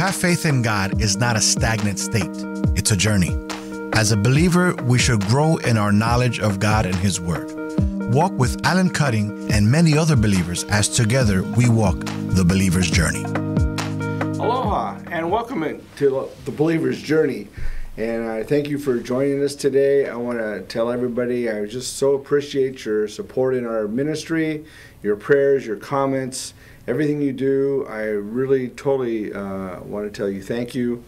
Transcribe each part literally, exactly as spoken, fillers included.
have faith in God is not a stagnant state. It's a journey. As a believer, we should grow in our knowledge of God and His Word. Walk with Alan Cutting and many other believers as together we walk the believer's journey. Aloha and welcome to the believer's journey. And I thank you for joining us today. I want to tell everybody I just so appreciate your support in our ministry, your prayers, your comments, everything you do. I really totally uh, want to tell you thank you.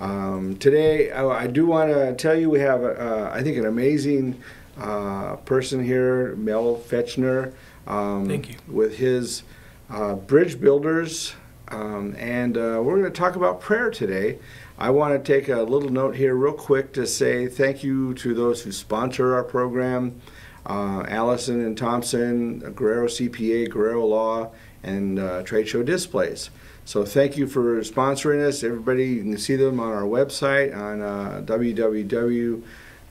Um, today, I, I do want to tell you we have, uh, I think, an amazing uh, person here, Mel Fechner, um, thank you. With his uh, Bridge Builders. Um, and uh, we're going to talk about prayer today. I want to take a little note here real quick to say thank you to those who sponsor our program, uh, Allison and Thompson, Guerrero C P A, Guerrero Law, and uh, Trade Show Displays. So thank you for sponsoring us. Everybody, you can see them on our website on uh, w w w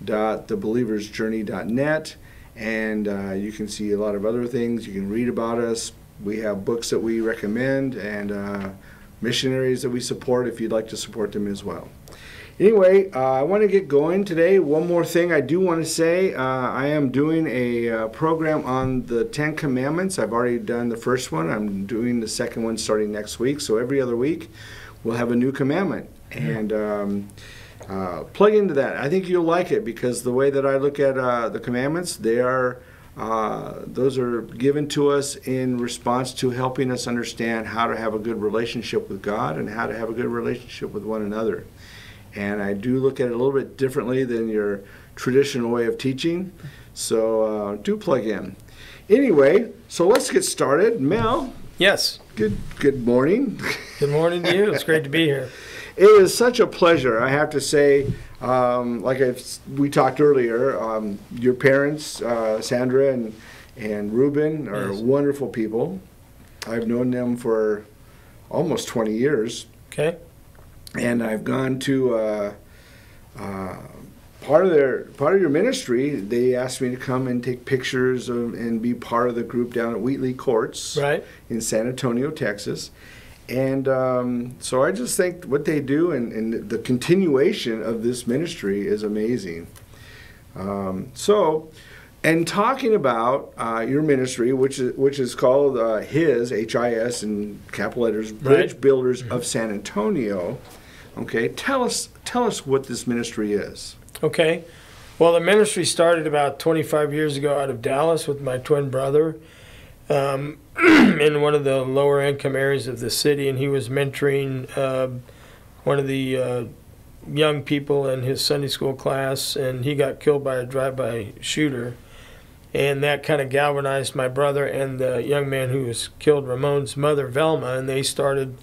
dot the believers journey dot net. And uh, you can see a lot of other things. You can read about us. We have books that we recommend and uh, missionaries that we support if you'd like to support them as well. Anyway, uh, I want to get going today. One more thing I do want to say. Uh, I am doing a uh, program on the Ten Commandments. I've already done the first one. I'm doing the second one starting next week. So every other week we'll have a new commandment. And um, uh, plug into that. I think you'll like it because the way that I look at uh, the commandments, they are Uh, those are given to us in response to helping us understand how to have a good relationship with God and how to have a good relationship with one another. And I do look at it a little bit differently than your traditional way of teaching. So uh, do plug in. Anyway, so let's get started. Mel. Yes. Good, good morning. Good morning to you. It's great to be here. It is such a pleasure, I have to say. Um, like I've, we talked earlier, um, your parents, uh, Sandra and, and Ruben, are yes. wonderful people. I've known them for almost twenty years. Okay. And I've gone to uh, uh, part of their part of your ministry. They asked me to come and take pictures of, and be part of the group down at Wheatley Courts, right, in San Antonio, Texas. And um, so I just think what they do and, and the continuation of this ministry is amazing. Um, so, and talking about uh, your ministry, which is, which is called uh, HIS, H I S in capital letters, Bridge right. Builders of San Antonio. Okay, tell us, tell us what this ministry is. Okay, well, the ministry started about twenty-five years ago out of Dallas with my twin brother. Um, in one of the lower income areas of the city, and he was mentoring uh, one of the uh, young people in his Sunday school class, and he got killed by a drive-by shooter, and that kind of galvanized my brother and the young man who was killed, Ramon's mother, Velma, and they started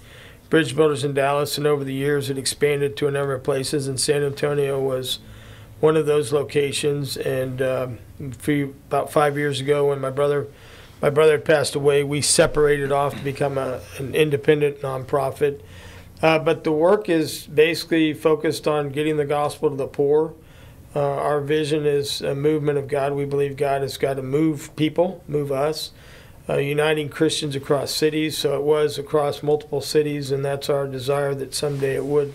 Bridge Builders in Dallas, and over the years it expanded to a number of places, and San Antonio was one of those locations. And uh, a few, about five years ago when my brother My brother had passed away, we separated off to become a, an independent nonprofit. Uh, but the work is basically focused on getting the gospel to the poor. Uh, our vision is a movement of God. We believe God has got to move people, move us, uh, uniting Christians across cities. So it was across multiple cities, and that's our desire, that someday it would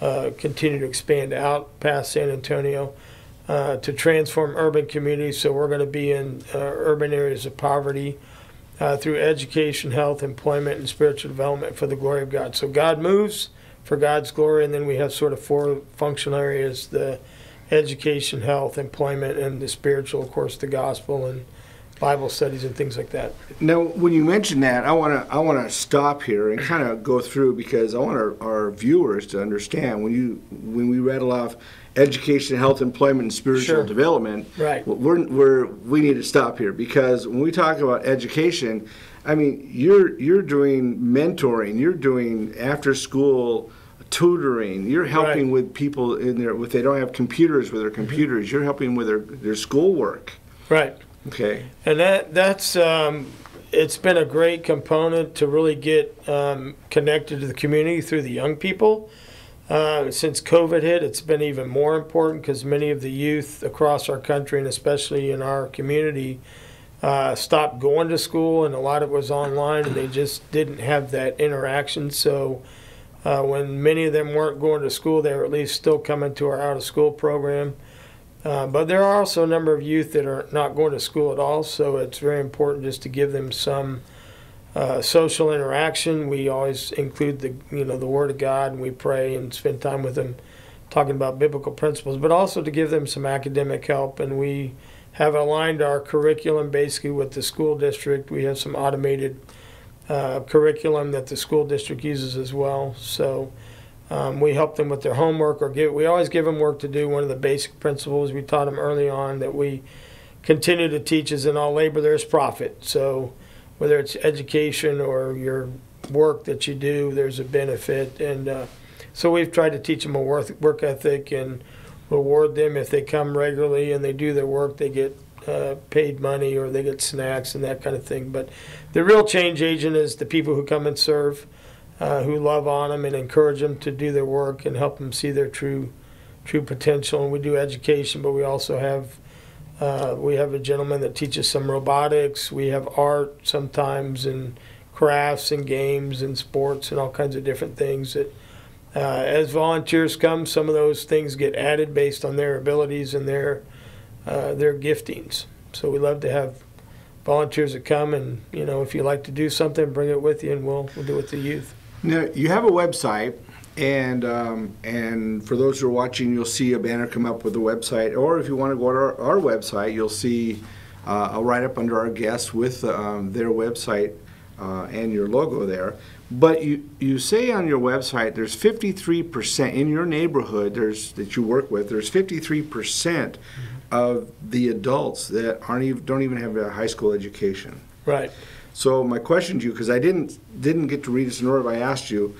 uh, continue to expand out past San Antonio. Uh, to transform urban communities, so we're going to be in uh, urban areas of poverty uh, through education, health, employment, and spiritual development for the glory of God. So God moves for God's glory, and then we have sort of four functional areas: the education, health, employment, and the spiritual, of course, the gospel and Bible studies and things like that. Now, when you mention that, I want to I want to stop here and kind of go through, because I want our, our viewers to understand when you when we rattle off education, health, employment, and spiritual sure. development. Right. We're, we're, we need to stop here, because when we talk about education, I mean, you're you're doing mentoring, you're doing after school tutoring, you're helping right. with people in their, if they don't have computers, with their computers, mm-hmm. you're helping with their their schoolwork. Right. Okay. And that that's um, it's been a great component to really get um, connected to the community through the young people. Uh, since COVID hit, it's been even more important, because many of the youth across our country, and especially in our community, uh, stopped going to school, and a lot of it was online, and they just didn't have that interaction. So Uh, when many of them weren't going to school, they were at least still coming to our out-of-school program. Uh, but there are also a number of youth that are not going to school at all, so it's very important just to give them some uh, social interaction. We always include the, you know, the Word of God, and we pray and spend time with them talking about biblical principles, but also to give them some academic help. And we have aligned our curriculum basically with the school district. We have some automated uh, curriculum that the school district uses as well. So um, we help them with their homework, or give, we always give them work to do. One of the basic principles we taught them early on that we continue to teach is in all labor there's profit. So whether it's education or your work that you do, there's a benefit. And uh, so we've tried to teach them a work ethic and reward them. If they come regularly and they do their work, they get uh, paid money, or they get snacks and that kind of thing. But the real change agent is the people who come and serve, uh, who love on them and encourage them to do their work and help them see their true true potential. And we do education, but we also have uh, we have a gentleman that teaches some robotics. We have art sometimes, and crafts and games and sports and all kinds of different things that Uh, as volunteers come, some of those things get added based on their abilities and their uh, their giftings. So we love to have volunteers that come, and you know, if you like to do something, bring it with you, and we'll we'll do it with the youth. Now, you have a website, and um, and for those who are watching, you'll see a banner come up with the website, or if you want to go to our, our website, you'll see uh, a write-up under our guests with um, their website uh, and your logo there. But you, you say on your website there's fifty-three percent in your neighborhood there's that you work with, there's fifty-three percent of the adults that aren't even, don't even have a high school education. Right. So my question to you, because I didn't didn't get to read this in order, I asked you,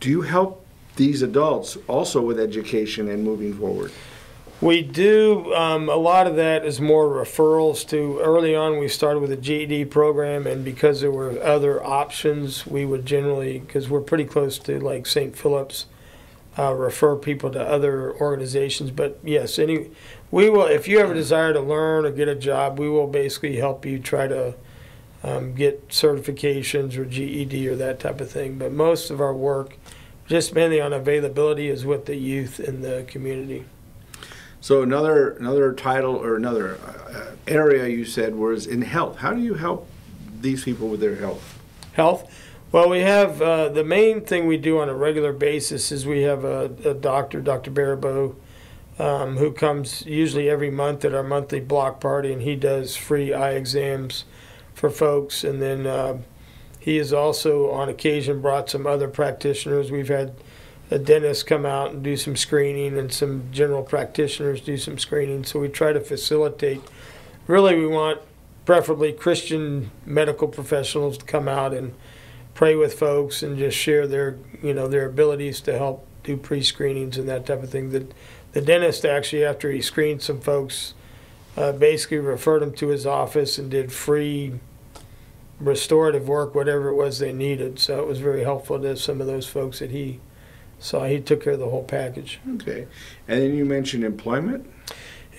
do you help these adults also with education and moving forward? We do. Um, a lot of that is more referrals to, early on we started with a G E D program, and because there were other options, we would generally, because we're pretty close to like Saint Phillips, uh, refer people to other organizations. But yes, any, we will, if you ever desire to learn or get a job, we will basically help you try to um, get certifications or G E D or that type of thing. But most of our work, just mainly on availability, is with the youth in the community. So another another title or another uh, area you said was in health. How do you help these people with their health? Health? Well, we have uh, the main thing we do on a regular basis is we have a, a doctor, Doctor Barabeau, um, who comes usually every month at our monthly block party, and he does free eye exams for folks. And then uh, he has also on occasion brought some other practitioners. We've had a dentist come out and do some screening, and some general practitioners do some screening. So we try to facilitate. Really, we want preferably Christian medical professionals to come out and pray with folks and just share their, you know, their abilities to help do pre-screenings and that type of thing. The, the dentist actually, after he screened some folks, uh, basically referred them to his office and did free restorative work, whatever it was they needed. So it was very helpful to some of those folks that he So he took care of the whole package. Okay. And then you mentioned employment.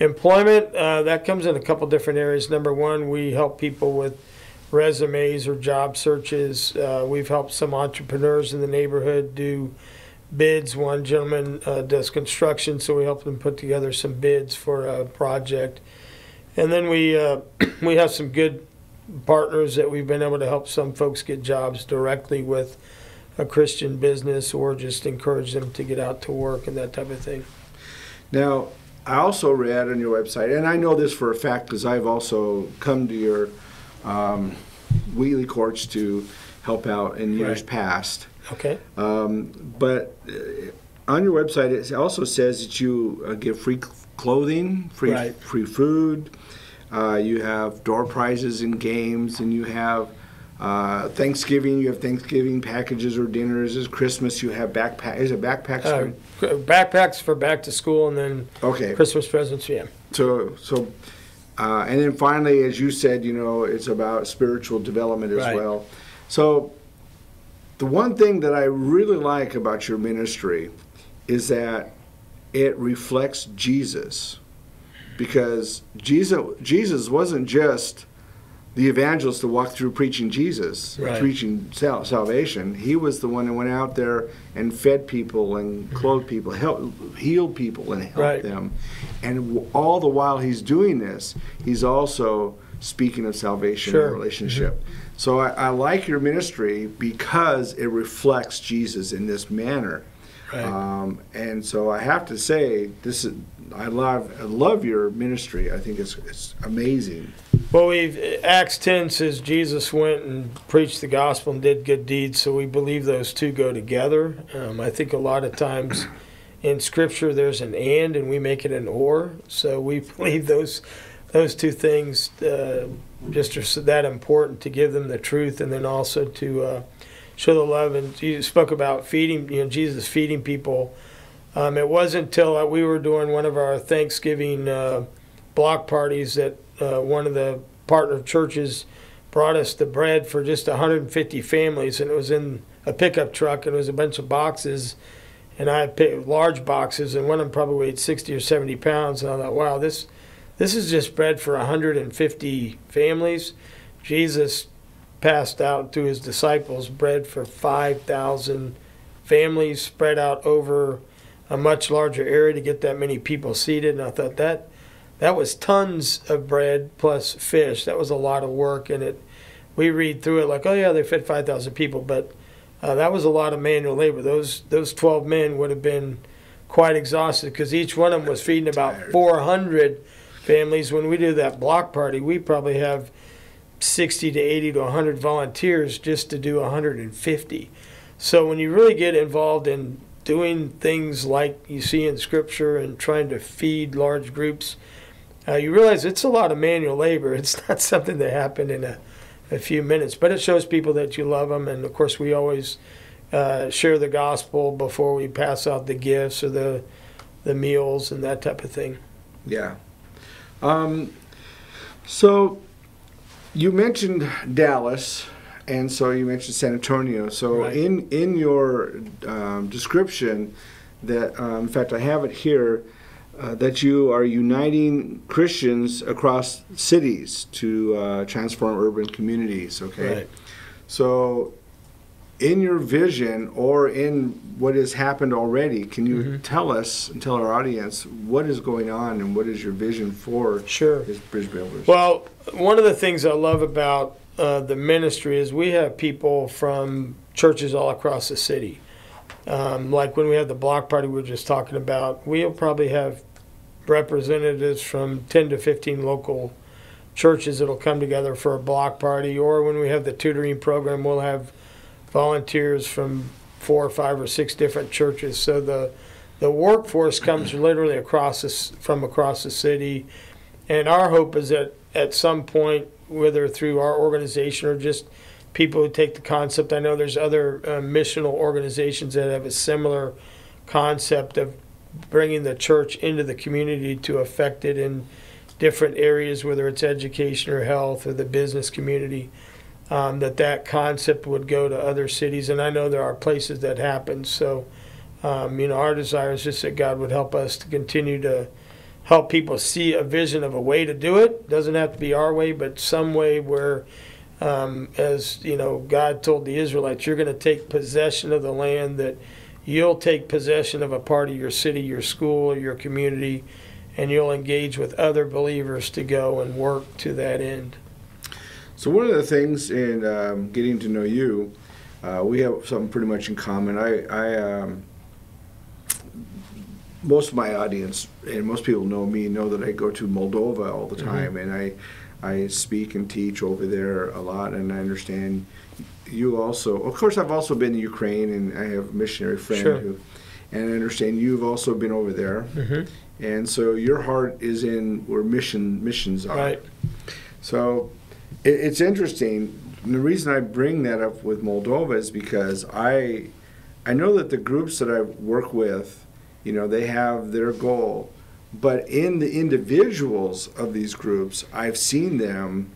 Employment, uh, that comes in a couple different areas. Number one, we help people with resumes or job searches. Uh, we've helped some entrepreneurs in the neighborhood do bids. One gentleman uh, does construction, so we helped him put together some bids for a project. And then we, uh, we have some good partners that we've been able to help some folks get jobs directly with a Christian business, or just encourage them to get out to work and that type of thing. Now, I also read on your website, and I know this for a fact because I've also come to your um, Wheatley Courts to help out in years right. past. Okay. Um, but on your website, it also says that you uh, give free clothing, free right. free food. Uh, you have door prizes and games, and you have. Uh, Thanksgiving, you have Thanksgiving packages or dinners. Is Christmas, you have backpack. Is it backpacks? Uh, backpacks for back to school, and then okay. Christmas presents. Yeah. So, so, uh, and then finally, as you said, you know, it's about spiritual development as right. well. So, the one thing that I really like about your ministry is that it reflects Jesus, because Jesus, Jesus wasn't just the evangelist to walk through preaching Jesus, right. preaching sal salvation. He was the one that went out there and fed people and clothed people, help, healed people and helped right. them. And all the while he's doing this, he's also speaking of salvation sure. and relationship. Mm-hmm. So I, I like your ministry because it reflects Jesus in this manner. Right. Um, and so I have to say, this is, I love I love your ministry. I think it's it's amazing. Well, we've, Acts ten says Jesus went and preached the gospel and did good deeds, so we believe those two go together. Um, I think a lot of times in Scripture there's an and, and we make it an or. So we believe those those two things uh, just are that important, to give them the truth and then also to uh, show the love. And you spoke about feeding, you know, Jesus feeding people. Um, it wasn't until we were doing one of our Thanksgiving uh, block parties that Uh, one of the partner churches brought us the bread for just one hundred fifty families, and it was in a pickup truck, and it was a bunch of boxes, and I picked large boxes, and one of them probably weighed sixty or seventy pounds, and I thought, wow, this this is just bread for one hundred fifty families. Jesus passed out to his disciples bread for five thousand families spread out over a much larger area to get that many people seated, and I thought that that was tons of bread plus fish. That was a lot of work, and it. We read through it like, oh yeah, they fed five thousand people, but uh, that was a lot of manual labor. Those those twelve men would have been quite exhausted because each one of them was feeding about four hundred families. When we do that block party, we probably have sixty to eighty to one hundred volunteers just to do one hundred fifty. So when you really get involved in doing things like you see in Scripture and trying to feed large groups, Uh, you realize it's a lot of manual labor. It's not something that happened in a, a few minutes, but it shows people that you love them. And of course, we always uh, share the gospel before we pass out the gifts or the the meals and that type of thing. Yeah. Um, so you mentioned Dallas, and so you mentioned San Antonio. So right. in in your um, description, that um, in fact I have it here. Uh, that you are uniting Christians across cities to uh, transform urban communities, okay? Right. So in your vision or in what has happened already, can you mm-hmm. tell us and tell our audience what is going on and what is your vision for sure. H I S Bridge Builders? Well, one of the things I love about uh, the ministry is we have people from churches all across the city. Um, like when we had the block party we were just talking about, we'll probably have representatives from ten to fifteen local churches that will come together for a block party, or when we have the tutoring program, we'll have volunteers from four or five or six different churches. So the the workforce comes literally across this, from across the city, and our hope is that at some point, whether through our organization or just people who take the concept, I know there's other uh, missional organizations that have a similar concept of bringing the church into the community to affect it in different areas, whether it's education or health or the business community, um, that that concept would go to other cities. And I know there are places that happen. So, um, you know, our desire is just that God would help us to continue to help people see a vision of a way to do it. It doesn't have to be our way, but some way where Um, as you know, God told the Israelites, you're going to take possession of the land, that you'll take possession of a part of your city, your school, your community, and you'll engage with other believers to go and work to that end. So one of the things in um, getting to know you, uh, we have something pretty much in common. I, I um, most of my audience, and most people know me, know that I go to Moldova all the time, mm-hmm. and I I speak and teach over there a lot, and I understand you also. Of course, I've also been to Ukraine, and I have a missionary friend sure. who, and I understand you've also been over there. Mm-hmm. And so your heart is in where mission missions are. Right. So it, it's interesting. And the reason I bring that up with Moldova is because I, I know that the groups that I work with, you know, they have their goal. But in the individuals of these groups, I've seen them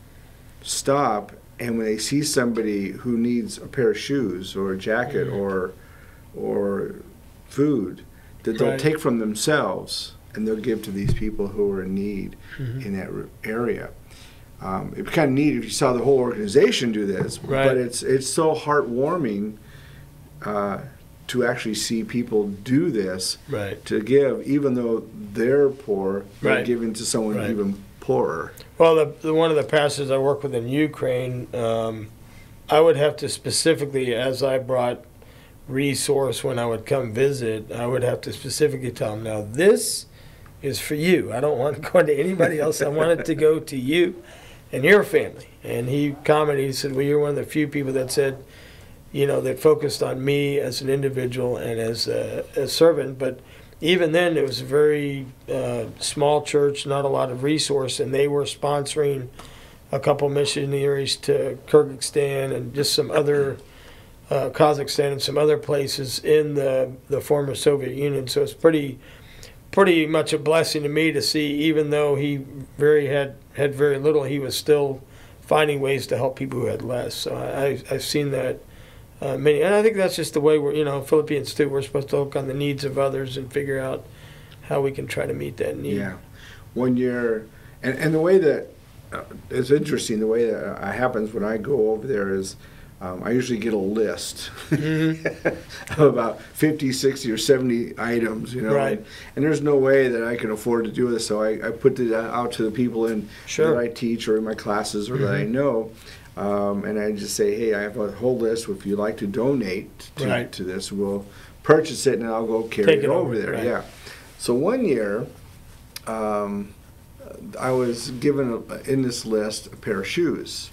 stop, and when they see somebody who needs a pair of shoes or a jacket mm-hmm. or or food, that they'll right. take from themselves and they'll give to these people who are in need mm-hmm. in that area. Um, it'd be kind of neat if you saw the whole organization do this, right. but it's it's so heartwarming uh, to actually see people do this, right. to give, even though they're poor, they're right. giving to someone right. even poorer. Well, the, the, one of the pastors I work with in Ukraine, um, I would have to specifically, as I brought resource when I would come visit, I would have to specifically tell them, now this is for you. I don't want it going to anybody else. I want it to go to you and your family. And he commented, he said, well, you're one of the few people that said, you know, that focused on me as an individual and as a, a servant. But even then, it was a very uh, small church, not a lot of resource, and they were sponsoring a couple missionaries to Kyrgyzstan and just some other, uh, Kazakhstan and some other places in the, the former Soviet Union. So it's pretty pretty much a blessing to me to see, even though he very had, had very little, he was still finding ways to help people who had less. So I, I've seen that uh, many. And I think that's just the way we're, you know, Philippians too, we're supposed to look on the needs of others and figure out how we can try to meet that need. Yeah. When you're, and, and the way that, uh, it's interesting, the way that uh, happens when I go over there is, Um, I usually get a list mm-hmm. of about fifty, sixty, or seventy items, you know. Right. And, and there's no way that I can afford to do this, so I, I put it out to the people in, sure. that I teach or in my classes or mm-hmm. that I know, um, and I just say, hey, I have a whole list. If you'd like to donate to, right. to this, we'll purchase it, and I'll go carry Take it, it over there. Right. Yeah. So one year, um, I was given, a, in this list, a pair of shoes.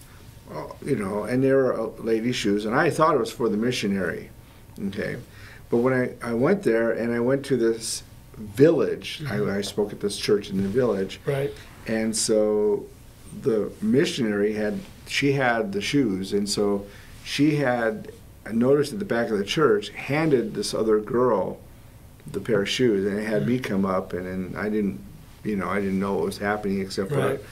You know, and they were lady shoes, and I thought it was for the missionary, okay? But when I, I went there, and I went to this village, mm-hmm. I, I spoke at this church in the village, right? And so the missionary had, she had the shoes, and so she had, I noticed at the back of the church, handed this other girl the pair of shoes, and it had mm-hmm. me come up, and, and I didn't, you know, I didn't know what was happening except right. for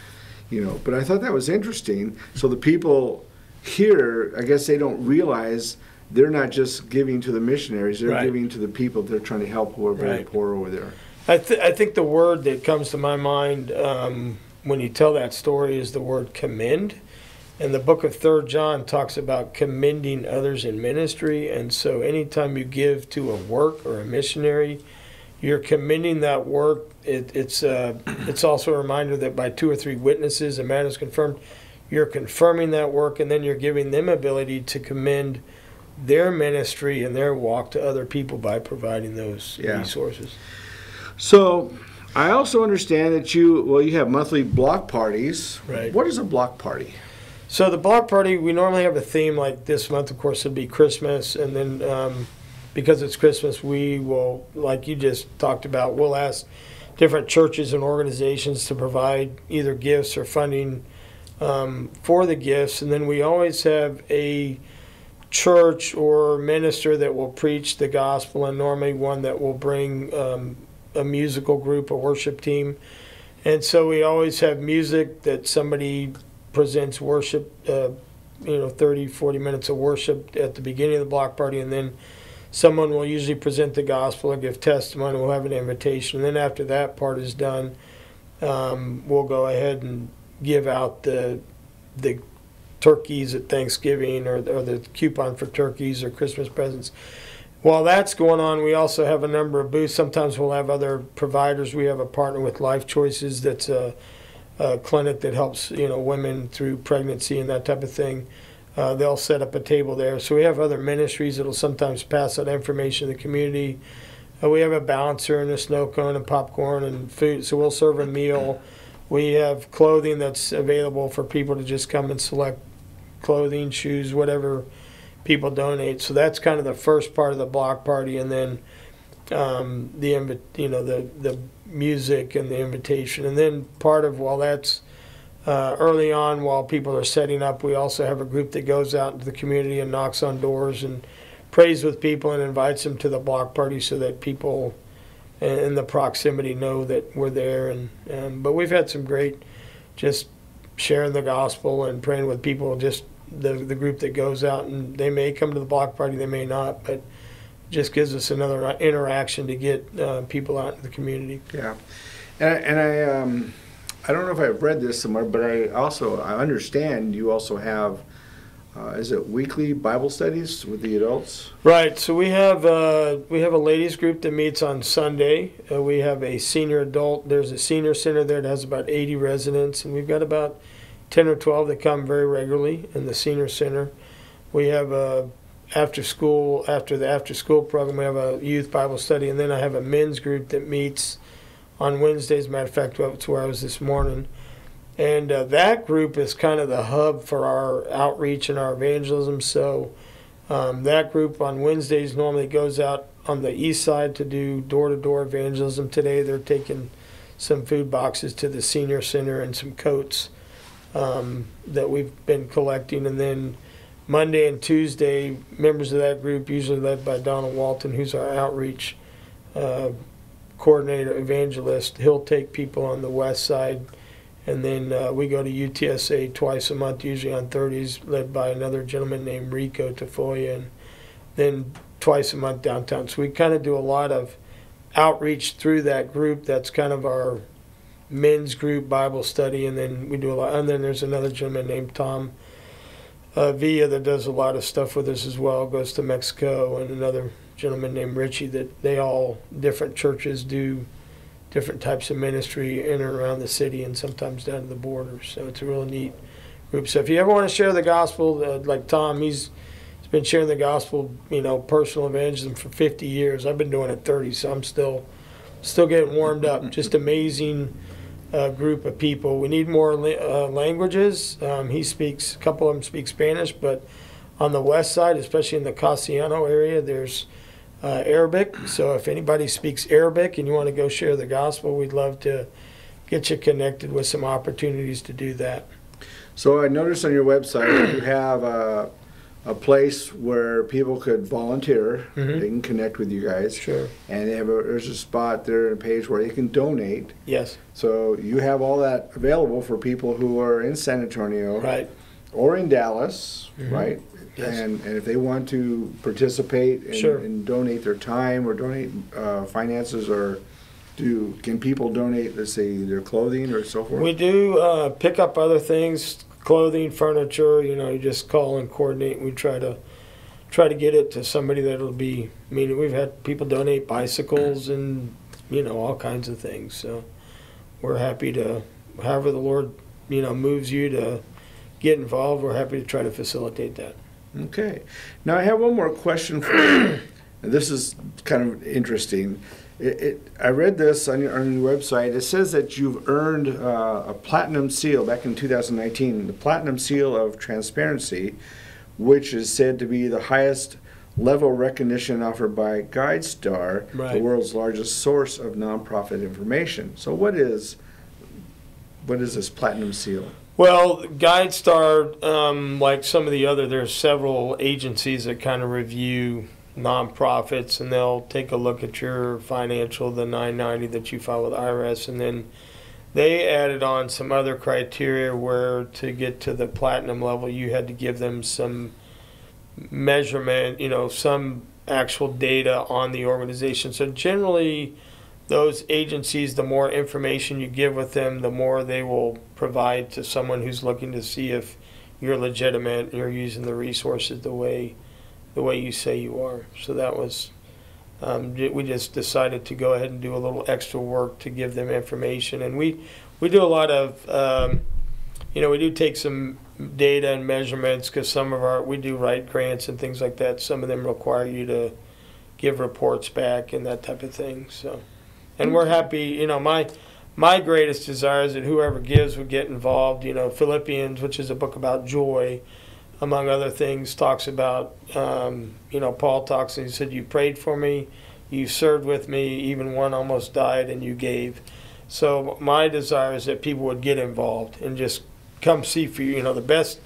you know, but I thought that was interesting. So the people here, I guess they don't realize they're not just giving to the missionaries; they're right. giving to the people they're trying to help who are very right. poor over there. I, th I think the word that comes to my mind um, when you tell that story is the word commend. And the book of Third John talks about commending others in ministry. And so, anytime you give to a work or a missionary, you're commending that work. It, it's uh, it's also a reminder that by two or three witnesses a matter is confirmed. You're confirming that work, and then you're giving them ability to commend their ministry and their walk to other people by providing those yeah. resources. So, I also understand that you well you have monthly block parties. Right. What is a block party? So the block party, we normally have a theme. Like this month, of course, it'd be Christmas, and then um, because it's Christmas, we will, like you just talked about, we'll ask different churches and organizations to provide either gifts or funding um, for the gifts. And then we always have a church or minister that will preach the gospel, and normally one that will bring um, a musical group, a worship team. And so we always have music that somebody presents worship, uh, you know, thirty, forty minutes of worship at the beginning of the block party, and then someone will usually present the gospel or give testimony. We'll have an invitation. And then after that part is done, um, we'll go ahead and give out the the turkeys at Thanksgiving, or, or the coupon for turkeys or Christmas presents. While that's going on, we also have a number of booths. Sometimes we'll have other providers. We have a partner with Life Choices. That's a, a clinic that helps, you know, women through pregnancy and that type of thing. Uh, they'll set up a table there. So we have other ministries that will sometimes pass out information to the community. Uh, we have a bouncer and a snow cone and popcorn and food, so we'll serve a meal. We have clothing that's available for people to just come and select clothing, shoes, whatever people donate. So that's kind of the first part of the block party, and then um, the you know the the music and the invitation, and then part of while that's Uh, early on, while people are setting up, we also have a group that goes out into the community and knocks on doors and prays with people and invites them to the block party, so that people in the proximity know that we're there. And, and but we've had some great, just sharing the gospel and praying with people. Just the the group that goes out, and they may come to the block party, they may not, but just gives us another interaction to get uh, people out into the community. Yeah, and, and I. Um... I don't know if I've read this somewhere, but I also, I understand you also have, uh, is it weekly Bible studies with the adults? Right. So we have, uh, we have a ladies group that meets on Sunday. Uh, we have a senior adult. There's a senior center there that has about eighty residents, and we've got about ten or twelve that come very regularly in the senior center. We have a after school, after the after school program, we have a youth Bible study, and then I have a men's group that meets on Wednesdays. Matter of fact, that's where I was this morning. And uh, that group is kind of the hub for our outreach and our evangelism. So um, that group on Wednesdays normally goes out on the east side to do door-to-door evangelism. Today they're taking some food boxes to the senior center and some coats um, that we've been collecting. And then Monday and Tuesday, members of that group, usually led by Donald Walton, who's our outreach uh, coordinator evangelist, he'll take people on the west side. And then uh, we go to U T S A twice a month, usually on Thursdays, led by another gentleman named Rico Tafoya, and then twice a month downtown. So we kind of do a lot of outreach through that group. That's kind of our men's group Bible study, and then we do a lot. And then there's another gentleman named Tom uh, Villa that does a lot of stuff with us as well, goes to Mexico, and another gentleman named Richie, that they all, different churches do different types of ministry in and around the city and sometimes down to the border. So it's a real neat group. So if you ever want to share the gospel, uh, like Tom, he's, he's been sharing the gospel, you know, personal evangelism for fifty years. I've been doing it thirty, so I'm still still getting warmed up. Just amazing uh, group of people. We need more la uh, languages. Um, he speaks, a couple of them speak Spanish, but on the west side, especially in the Cassiano area, there's Uh, Arabic. So if anybody speaks Arabic and you want to go share the gospel, we'd love to get you connected with some opportunities to do that. So I noticed on your website you have a, a place where people could volunteer. Mm-hmm. They can connect with you guys. Sure. And they have a, there's a spot there, a page where you can donate. Yes. So you have all that available for people who are in San Antonio. Right. Or in Dallas. Mm-hmm. Right. Yes. And, and if they want to participate and, sure. and donate their time or donate uh, finances, or do, can people donate, let's say, their clothing or so forth? We do uh, pick up other things, clothing, furniture. You know, you just call and coordinate. We try to try to get it to somebody that'll be. I mean, we've had people donate bicycles and you know all kinds of things. So we're happy to, however the Lord you know moves you to get involved. We're happy to try to facilitate that. Okay. Now I have one more question for you. This is kind of interesting. It, it, I read this on your, on your website. It says that you've earned uh, a platinum seal back in two thousand nineteen, the platinum seal of transparency, which is said to be the highest level recognition offered by GuideStar, right. the world's largest source of nonprofit information. So what is, what is this platinum seal? Well, GuideStar, um, like some of the other, there's several agencies that kind of review nonprofits, and they'll take a look at your financial, the nine ninety that you file with I R S, and then they added on some other criteria where to get to the platinum level, you had to give them some measurement, you know, some actual data on the organization. So generally, those agencies, the more information you give with them, the more they will provide to someone who's looking to see if you're legitimate and you're using the resources the way the way you say you are. So that was, um, we just decided to go ahead and do a little extra work to give them information. And we, we do a lot of, um, you know, we do take some data and measurements because some of our, we do write grants and things like that. Some of them require you to give reports back and that type of thing, so. And we're happy, you know, my my greatest desire is that whoever gives would get involved. You know, Philippians, which is a book about joy, among other things, talks about, um, you know, Paul talks, and he said, you prayed for me, you served with me, even one almost died, and you gave. So my desire is that people would get involved and just come see for you. You know, the best,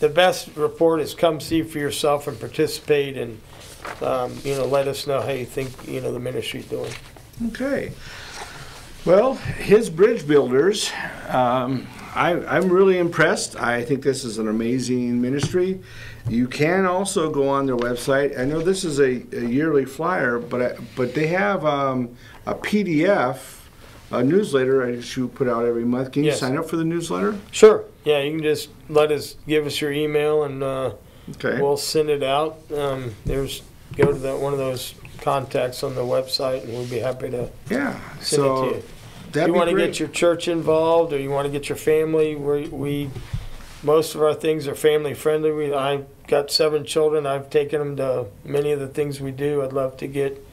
the best report is come see for yourself and participate and, um, you know, let us know how you think, you know, the ministry's doing. Okay. Well, His Bridge Builders, um, I, I'm really impressed. I think this is an amazing ministry. You can also go on their website. I know this is a, a yearly flyer, but I, but they have um, a P D F a newsletter that you put out every month. Can you yes. sign up for the newsletter? Sure. Yeah, you can just let us give us your email, and uh, okay. we'll send it out. Um, there's go to that one of those contacts on the website, and we'll be happy to yeah. send so it to you. That'd you want to get your church involved, or you want to get your family. We, we most of our things are family friendly. We, I've got seven children. I've taken them to many of the things we do. I'd love to get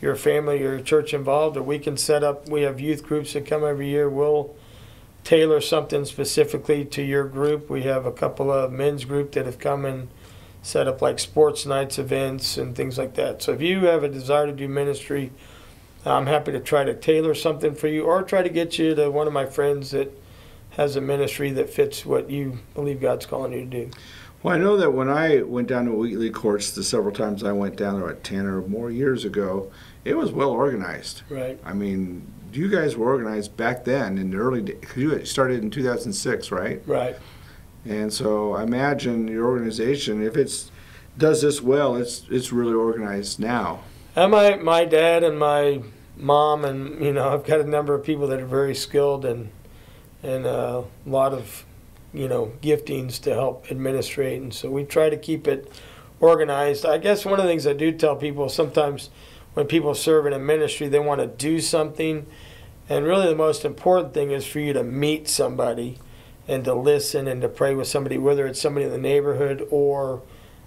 your family or your church involved, or we can set up. We have youth groups that come every year. We'll tailor something specifically to your group. We have a couple of men's group that have come and set up like sports nights, events, and things like that. So if you have a desire to do ministry, I'm happy to try to tailor something for you, or try to get you to one of my friends that has a ministry that fits what you believe God's calling you to do. Well, I know that when I went down to Wheatley Courts, the several times I went down there, about ten or more years ago, it was well organized. Right. I mean, you guys were organized back then in the early days, because you started in two thousand six, right? Right. And so I imagine your organization, if it's does this well, it's it's really organized now. And my, my dad and my mom, and you know, I've got a number of people that are very skilled, and and a lot of, you know, giftings to help administrate, and so we try to keep it organized. I guess one of the things I do tell people sometimes when people serve in a ministry, they want to do something, and really the most important thing is for you to meet somebody and to listen and to pray with somebody, whether it's somebody in the neighborhood or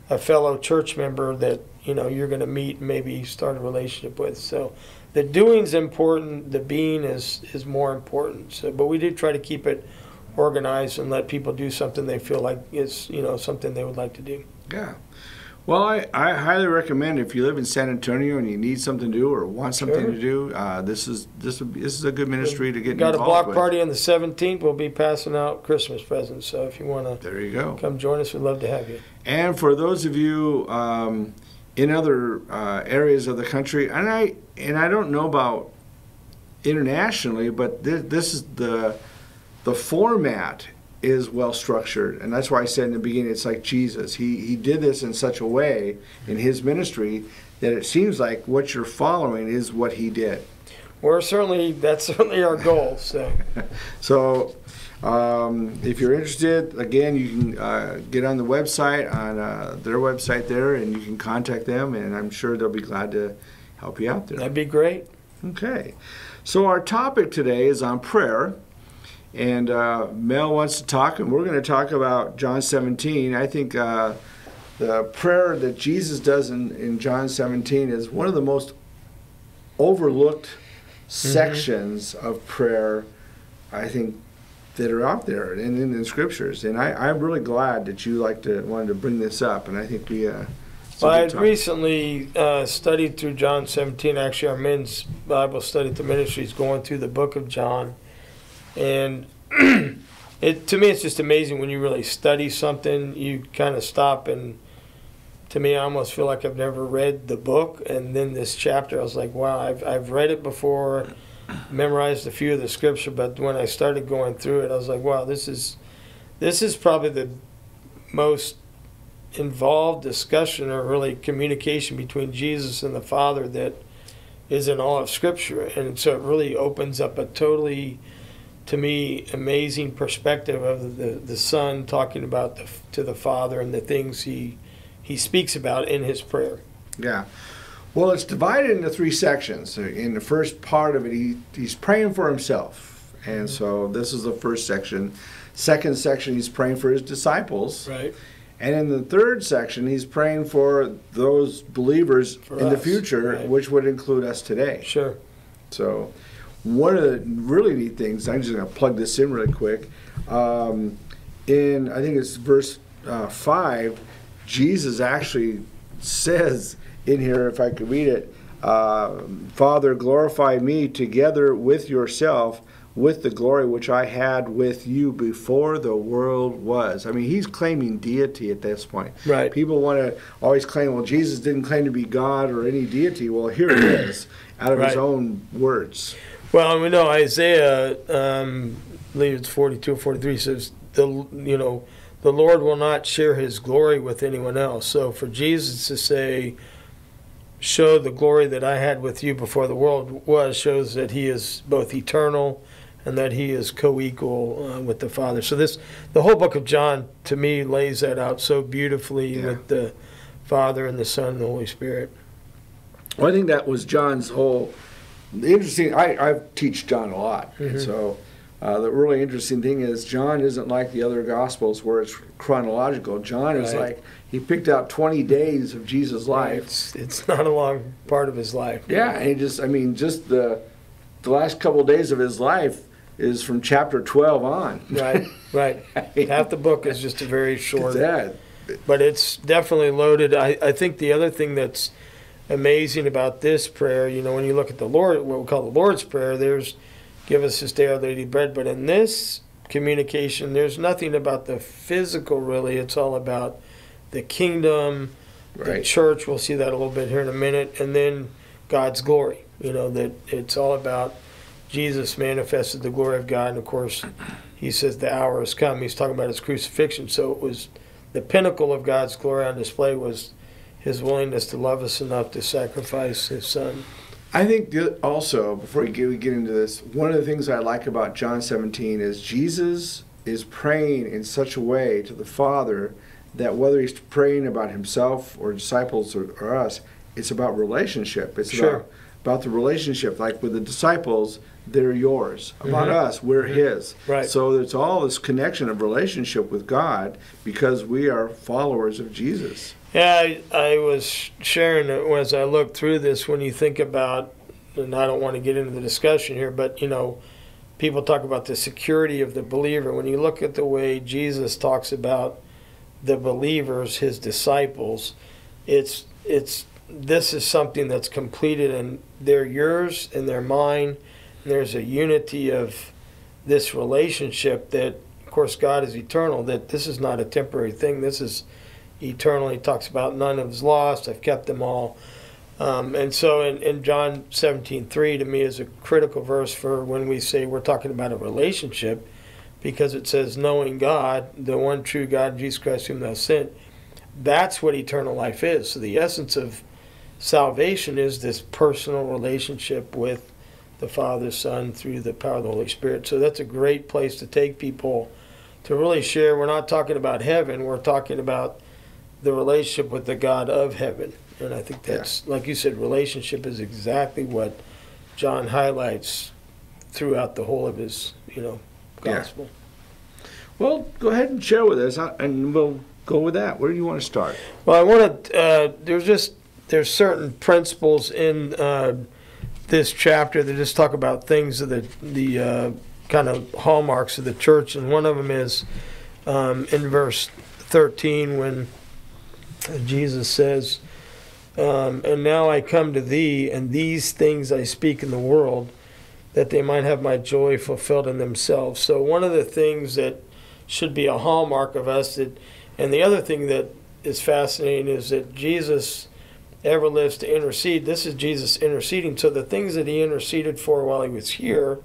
a fellow church member that you know you're going to meet and maybe start a relationship with. So the doing's important, the being is is more important. So, but we do try to keep it organized and let people do something they feel like is you know something they would like to do. Yeah. Well, I, I highly recommend, if you live in San Antonio and you need something to do or want something sure. to do, uh, this is this this is a good ministry to get involved with. Got a block with. party on the seventeenth. We'll be passing out Christmas presents. So if you want to there you go. come join us, we'd love to have you. And for those of you um, in other uh, areas of the country, and I and I don't know about internationally, but th this is the the format is well structured, and that's why I said in the beginning, it's like Jesus. He he did this in such a way in his ministry that it seems like what you're following is what he did. We're certainly that's certainly our goal. So, so um, if you're interested, again, you can uh, get on the website on uh, their website there, and you can contact them, and I'm sure they'll be glad to help you out there. That'd be great. Okay, so our topic today is on prayer. And uh, Mel wants to talk, and we're going to talk about John seventeen. I think uh, the prayer that Jesus does in, in John seventeen is one of the most overlooked mm-hmm. sections of prayer, I think, that are out there and in the Scriptures. And I, I'm really glad that you like to wanted to bring this up, and I think we... Uh, well, I had recently uh, studied through John seventeen. Actually, our men's Bible study at the ministry is going through the book of John. And it to me, it's just amazing when you really study something, you kind of stop, and to me, I almost feel like I've never read the book. And then this chapter, I was like, wow, I've, I've read it before, memorized a few of the scripture, but when I started going through it, I was like, wow, this is, this is probably the most involved discussion or really communication between Jesus and the Father that is in all of Scripture. And so it really opens up a totally... to me, amazing perspective of the, the Son talking about the, to the Father and the things he he speaks about in his prayer. Yeah. Well, it's divided into three sections. In the first part of it, he, he's praying for himself. And so this is the first section. Second section, he's praying for his disciples. Right. And in the third section, he's praying for those believers for in us, the future, right. which would include us today. Sure. So... one of the really neat things, I'm just going to plug this in really quick, um, in I think it's verse uh, five, Jesus actually says in here, if I could read it, uh, Father, glorify me together with yourself with the glory which I had with you before the world was. I mean, he's claiming deity at this point. Right. People want to always claim, well, Jesus didn't claim to be God or any deity. Well, here it is, out of right. his own words. Well, we know Isaiah, um, I believe it's forty-two or forty-three, says, the, you know, the Lord will not share his glory with anyone else. So for Jesus to say, show the glory that I had with you before the world was, shows that he is both eternal and that he is co-equal uh, with the Father. So this, the whole book of John, to me, lays that out so beautifully yeah. with the Father and the Son and the Holy Spirit. Well, I think that was John's whole, the interesting, I, I teach John a lot, mm-hmm. and so uh, the really interesting thing is John isn't like the other Gospels where it's chronological. John right. is like, he picked out twenty days of Jesus' life. It's, it's not a long part of his life. Yeah, and he just, I mean, just the, the last couple of days of his life is from chapter twelve on. Right, right. Half the book is just a very short. That. But it's definitely loaded. I, I think the other thing that's amazing about this prayer, you know, when you look at the Lord, what we call the Lord's Prayer, there's, give us this day our daily bread. But in this communication, there's nothing about the physical, really. It's all about the kingdom, right. the church. We'll see that a little bit here in a minute. And then God's glory, you know, that it's all about Jesus manifested the glory of God. And, of course, he says the hour has come. He's talking about his crucifixion. So it was the pinnacle of God's glory on display was his willingness to love us enough to sacrifice his son. I think also, before we get into this, one of the things I like about John seventeen is Jesus is praying in such a way to the Father that whether he's praying about himself or disciples or, or us, it's about relationship. It's sure. about, about the relationship. Like with the disciples, they're yours. About mm-hmm. us, we're mm-hmm. his. Right. So there's all this connection of relationship with God because we are followers of Jesus. Yeah, I, I was sharing it as I looked through this, when you think about, and I don't want to get into the discussion here, but, you know, people talk about the security of the believer. When you look at the way Jesus talks about the believers, his disciples, it's it's this is something that's completed, and they're yours and they're mine. And there's a unity of this relationship that, of course, God is eternal, that this is not a temporary thing. This is eternal. He talks about none of is lost. I've kept them all. Um, and so in, in John seventeen three, to me, is a critical verse for when we say we're talking about a relationship, because it says, knowing God, the one true God, Jesus Christ, whom thou sent. That's what eternal life is. So the essence of salvation is this personal relationship with the Father, Son, through the power of the Holy Spirit. So that's a great place to take people to really share. We're not talking about heaven. We're talking about the relationship with the God of heaven. And I think that's, yeah. like you said, relationship is exactly what John highlights throughout the whole of his, you know, gospel. Yeah. Well, go ahead and share with us, and we'll go with that. Where do you want to start? Well, I want to. Uh, there's just there's certain principles in uh, this chapter that just talk about things of the the uh, kind of hallmarks of the church, and one of them is um, in verse thirteen when Jesus says, um, "And now I come to thee, and these things I speak in the world, that they might have my joy fulfilled in themselves." So one of the things that should be a hallmark of us, that, and the other thing that is fascinating is that Jesus ever lives to intercede. This is Jesus interceding. So the things that he interceded for while he was here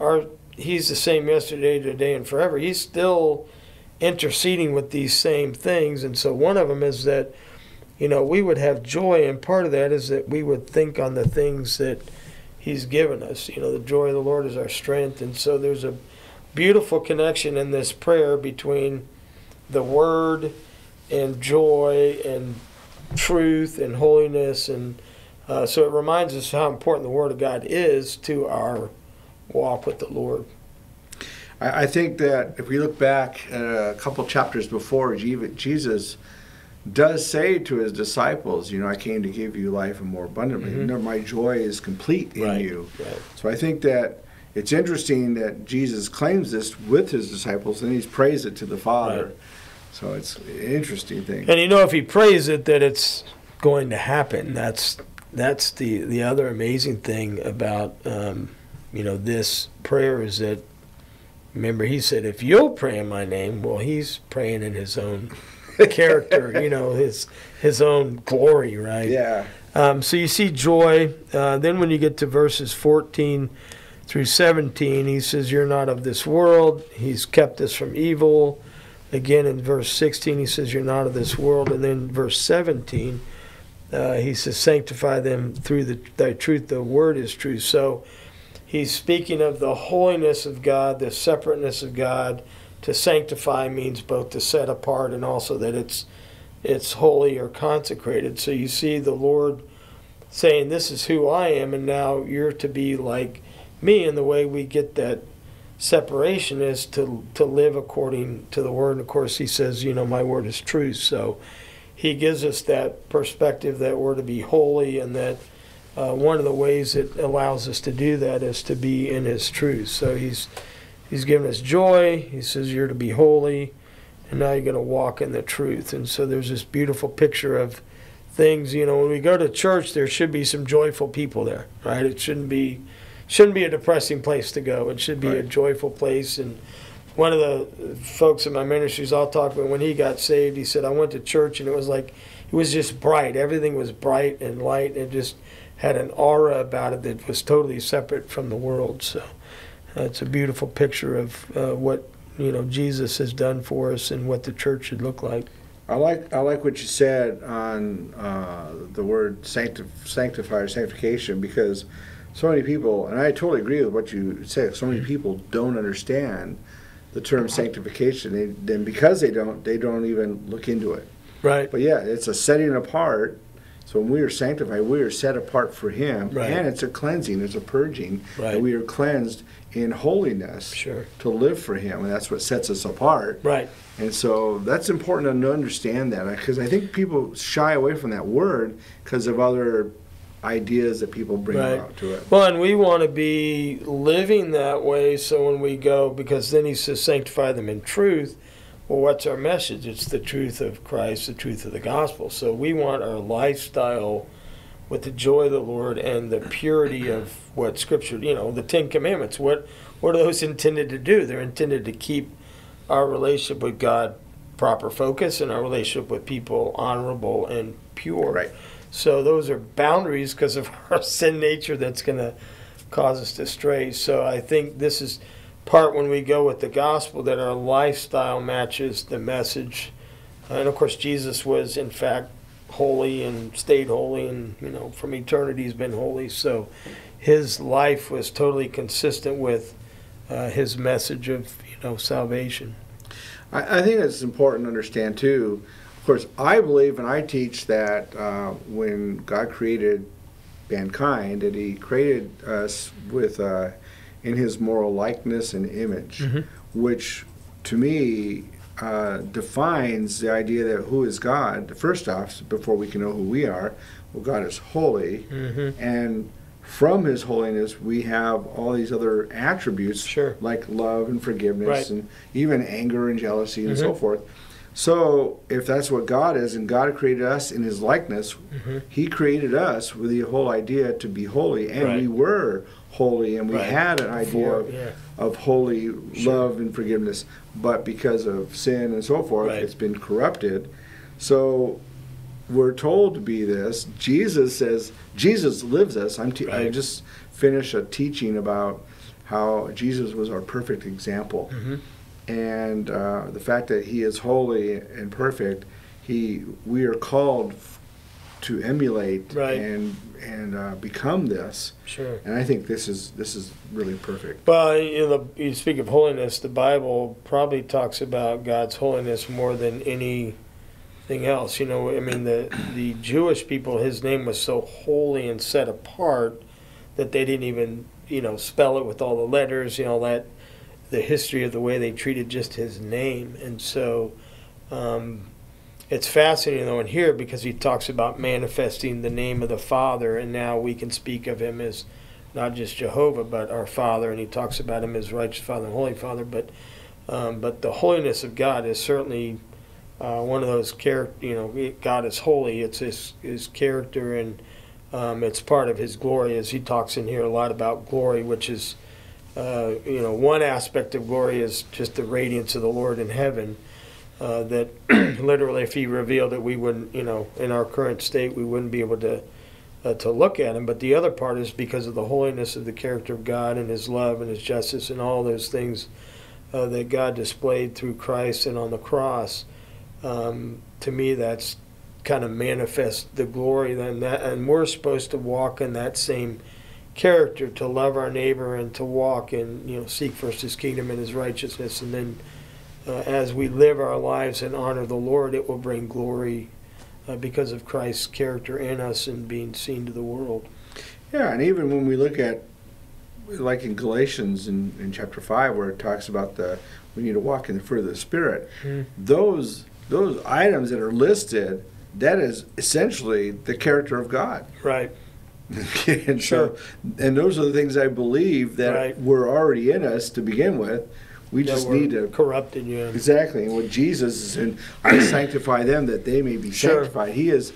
are, he's the same yesterday, today, and forever. He's still interceding with these same things. And so one of them is that, you know, we would have joy, and part of that is that we would think on the things that he's given us. You know, the joy of the Lord is our strength. And so there's a beautiful connection in this prayer between the word and joy and truth and holiness. And uh, so it reminds us how important the word of God is to our walk with the Lord. I, I think that if we look back at a couple chapters before, Jesus does say to his disciples, you know, I came to give you life and more abundantly. Mm-hmm. Remember, my joy is complete in right. you. Right. So I think that it's interesting that Jesus claims this with his disciples, and he prays it to the Father. Right. So it's an interesting thing. And you know, if he prays it, that it's going to happen. That's that's the, the other amazing thing about, um, you know, this prayer is that, remember, he said, if you'll pray in my name, well, he's praying in his own character, you know, his his own glory, right? Yeah. Um, so you see joy. Uh, then when you get to verses fourteen through seventeen, he says, you're not of this world. He's kept us from evil. Again, in verse sixteen, he says, you're not of this world. And then verse seventeen, Uh, he says, sanctify them through the, thy truth. The word is true. So he's speaking of the holiness of God, the separateness of God. To sanctify means both to set apart and also that it's, it's holy or consecrated. So you see the Lord saying, this is who I am, and now you're to be like me. And the way we get that separation is to, to live according to the word. And of course, he says, you know, my word is true. So he gives us that perspective that we're to be holy, and that uh, one of the ways it allows us to do that is to be in his truth. So he's, he's given us joy. He says you're to be holy, and now you're going to walk in the truth. And so there's this beautiful picture of things. You know, when we go to church, there should be some joyful people there, right? It shouldn't be, shouldn't be a depressing place to go. It should be right. a joyful place. And one of the folks in my ministries I'll talk about, when he got saved, he said, I went to church, and it was like, it was just bright. Everything was bright and light, and it just had an aura about it that was totally separate from the world. So uh, it's a beautiful picture of uh, what, you know, Jesus has done for us and what the church should look like. I like, I like what you said on uh, the word sanctif sanctify or sanctification, because so many people, and I totally agree with what you said, so many people don't understand the term sanctification. They, then because they don't, they don't even look into it. Right. But yeah, it's a setting apart. So when we are sanctified, we are set apart for him. Right. And it's a cleansing, it's a purging. Right. And we are cleansed in holiness sure. to live for him. And that's what sets us apart. Right. And so that's important to understand that, because I think people shy away from that word because of other ideas that people bring right. out to it. Well, and we want to be living that way, so when we go, because then he says sanctify them in truth. Well, what's our message? It's the truth of Christ, the truth of the gospel. So we want our lifestyle with the joy of the Lord and the purity of what Scripture, you know, the Ten Commandments. What, what are those intended to do? They're intended to keep our relationship with God proper focus, and our relationship with people honorable and pure. Right. So those are boundaries because of our sin nature that's going to cause us to stray. So I think this is part when we go with the gospel, that our lifestyle matches the message. And of course, Jesus was in fact holy and stayed holy, and you know, from eternity he's been holy. So his life was totally consistent with uh, his message of, you know, salvation. I, I think it's important to understand too. Of course, I believe and I teach that uh, when God created mankind, that he created us with uh, in his moral likeness and image, mm-hmm. which to me uh, defines the idea that who is God. First off, before we can know who we are, well, God is holy, mm-hmm. and from his holiness we have all these other attributes sure. like love and forgiveness right. and even anger and jealousy mm-hmm. and so forth. So if that's what God is, and God created us in his likeness, mm-hmm. he created us with the whole idea to be holy, and right. we were holy, and we right. had an idea Before, of, yeah. of holy sure. love and forgiveness, but because of sin and so forth, right. it's been corrupted. So we're told to be this. Jesus says, Jesus lives us. I'm te right. I just finished a teaching about how Jesus was our perfect example. Mm-hmm. And uh, the fact that he is holy and perfect, he we are called to emulate right. and and uh, become this. Sure. And I think this is this is really perfect. Well, you know, you speak of holiness. The Bible probably talks about God's holiness more than anything else. You know, I mean, the the Jewish people, his name was so holy and set apart that they didn't even, you know, spell it with all the letters, you know, that. The history of the way they treated just his name. And so um, it's fascinating though in here, because he talks about manifesting the name of the Father, and now we can speak of him as not just Jehovah but our Father, and he talks about him as righteous Father and Holy Father. But um, but the holiness of God is certainly uh, one of those character, you know, God is holy. It's his, his character, and um, it's part of his glory, as he talks in here a lot about glory, which is Uh, you know, one aspect of glory is just the radiance of the Lord in heaven, uh, that literally if he revealed it, we wouldn't, you know, in our current state, we wouldn't be able to uh, to look at him. But the other part is because of the holiness of the character of God and his love and his justice and all those things uh, that God displayed through Christ and on the cross. Um, to me, that's kind of manifest the glory than that. And we're supposed to walk in that same character, to love our neighbor and to walk and, you know, seek first his kingdom and his righteousness. And then uh, as we live our lives and honor the Lord, it will bring glory uh, because of Christ's character in us and being seen to the world. Yeah, and even when we look at, like in Galatians in, in chapter five, where it talks about the we need to walk in the fruit of the Spirit, mm. those those items that are listed, that is essentially the character of God. Right. and sure. so, and those are the things I believe that right. were already in us to begin with. We that just need to corrupted you. Exactly. And what Jesus is in, I sanctify them that they may be sure. sanctified. He is,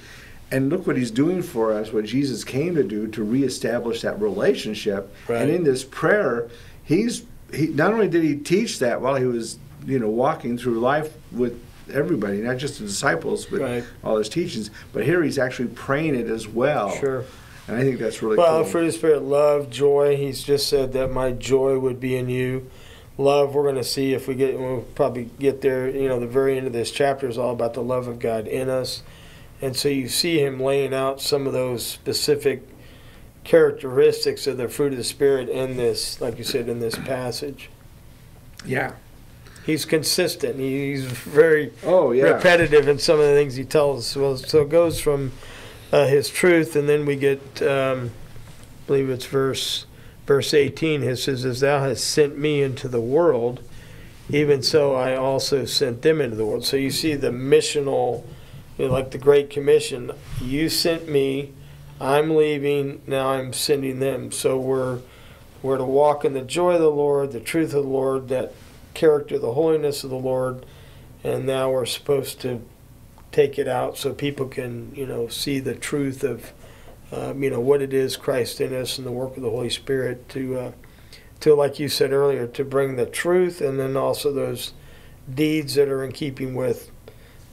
and look what he's doing for us. What Jesus came to do to reestablish that relationship. Right. And in this prayer, he's he not only did he teach that while he was you know walking through life with everybody, not just the disciples, but right. all his teachings. But here he's actually praying it as well. Sure. And I think that's really well, cool. Well, fruit of the Spirit, love, joy. He's just said that my joy would be in you. Love, we're going to see if we get, we'll probably get there. You know, the very end of this chapter is all about the love of God in us. And so you see him laying out some of those specific characteristics of the fruit of the Spirit in this, like you said, in this passage. Yeah. He's consistent. He's very oh, yeah. repetitive in some of the things he tells us. Well, so it goes from Uh, his truth, and then we get, um, I believe it's verse verse eighteen. It says, "As thou hast sent me into the world, even so I also sent them into the world." So you see the missional, you know, like the Great Commission. You sent me, I'm leaving. Now I'm sending them. So we're we're to walk in the joy of the Lord, the truth of the Lord, that character, the holiness of the Lord, and now we're supposed to take it out so people can, you know, see the truth of, um, you know, what it is, Christ in us and the work of the Holy Spirit to, uh, to, like you said earlier, to bring the truth and then also those deeds that are in keeping with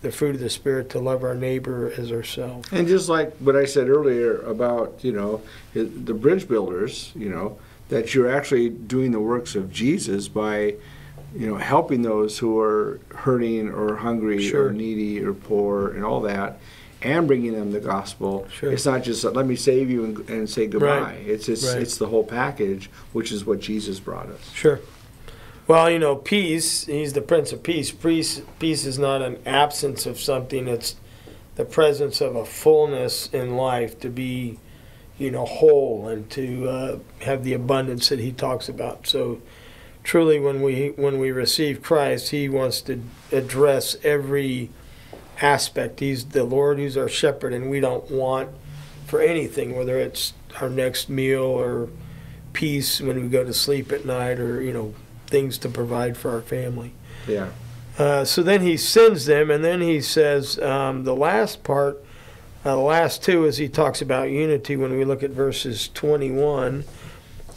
the fruit of the Spirit, to love our neighbor as ourselves. And just like what I said earlier about, you know, the bridge builders, you know, that you're actually doing the works of Jesus by, you know, helping those who are hurting or hungry sure. or needy or poor and all that, and bringing them the gospel. Sure. It's not just, let me save you and, and say goodbye. Right. It's it's, right. it's the whole package, which is what Jesus brought us. Sure. Well, you know, peace, he's the Prince of Peace. Peace, peace is not an absence of something. It's the presence of a fullness in life, to be, you know, whole and to uh, have the abundance that he talks about. So truly, when we when we receive Christ, he wants to address every aspect. He's the Lord who's our shepherd, and we don't want for anything, whether it's our next meal or peace when we go to sleep at night, or, you know, things to provide for our family. Yeah. Uh, so then he sends them, and then he says um, the last part, uh, the last two, is he talks about unity. When we look at verses twenty-one.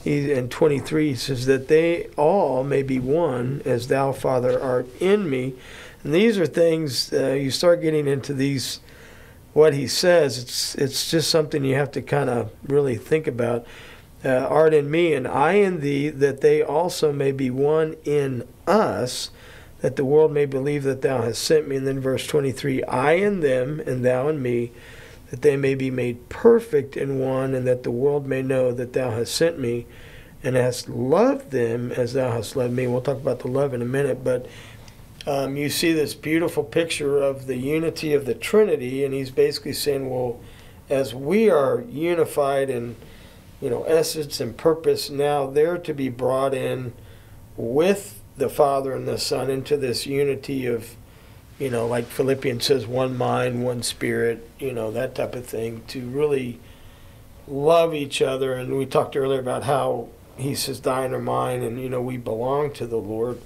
He, in twenty-three, he says that they all may be one, as thou, Father, art in me. And these are things, uh, you start getting into these, what he says, it's, it's just something you have to kind of really think about. Uh, art in me, and I in thee, that they also may be one in us, that the world may believe that thou hast sent me. And then verse twenty-three, I in them, and thou in me, that they may be made perfect in one, and that the world may know that thou hast sent me, and hast loved them as thou hast loved me. We'll talk about the love in a minute, but um, you see this beautiful picture of the unity of the Trinity, and he's basically saying, well, as we are unified in, you know, essence and purpose, now they're to be brought in with the Father and the Son into this unity of, you know, like Philippians says, one mind, one spirit, you know, that type of thing, to really love each other. And we talked earlier about how he says, thine are mine, and, you know, we belong to the Lord.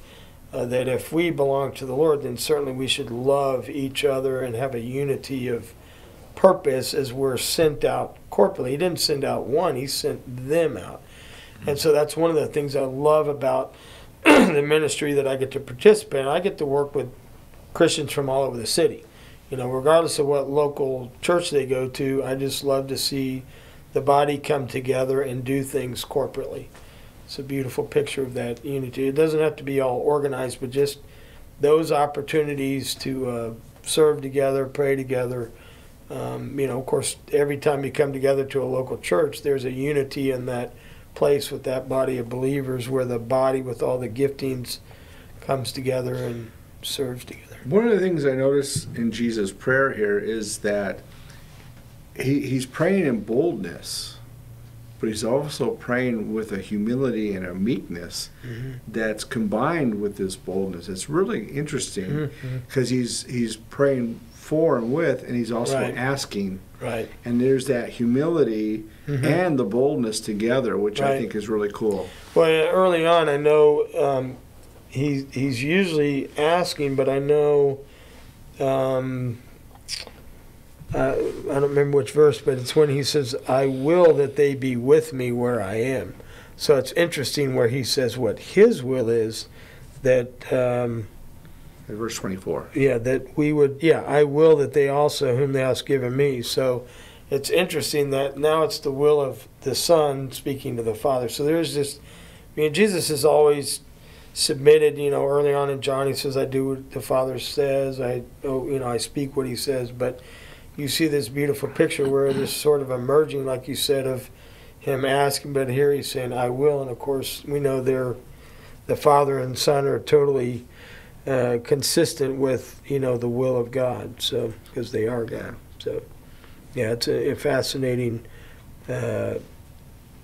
Uh, that if we belong to the Lord, then certainly we should love each other and have a unity of purpose as we're sent out corporately. He didn't send out one, he sent them out. Mm-hmm. And so that's one of the things I love about the ministry that I get to participate in. I get to work with Christians from all over the city. You know, regardless of what local church they go to, I just love to see the body come together and do things corporately. It's a beautiful picture of that unity. It doesn't have to be all organized, but just those opportunities to uh, serve together, pray together, Um, you know, of course, every time you come together to a local church, there's a unity in that place with that body of believers where the body with all the giftings comes together and serves together. One of the things I notice in Jesus' prayer here is that he, he's praying in boldness, but he's also praying with a humility and a meekness mm-hmm. that's combined with this boldness. It's really interesting because mm-hmm. he's he's praying for and with, and he's also right. asking. Right. And there's that humility mm-hmm. and the boldness together, which right. I think is really cool. Well, early on, I know um, he, he's usually asking, but I know... Um, Uh, I don't remember which verse, but it's when he says, I will that they be with me where I am. So it's interesting where he says what his will is, that... Um, verse twenty-four. Yeah, that we would... Yeah, I will that they also, whom thou hast given me. So it's interesting that now it's the will of the Son speaking to the Father. So there's just... I mean, Jesus is always submitted, you know, early on in John, he says, I do what the Father says. I, oh, you know, I speak what he says, but... You see this beautiful picture where this sort of emerging, like you said, of him asking, but here he's saying, I will. And, of course, we know they're, the Father and Son are totally uh, consistent with, you know, the will of God, so because they are God. So, yeah, it's a, a fascinating uh,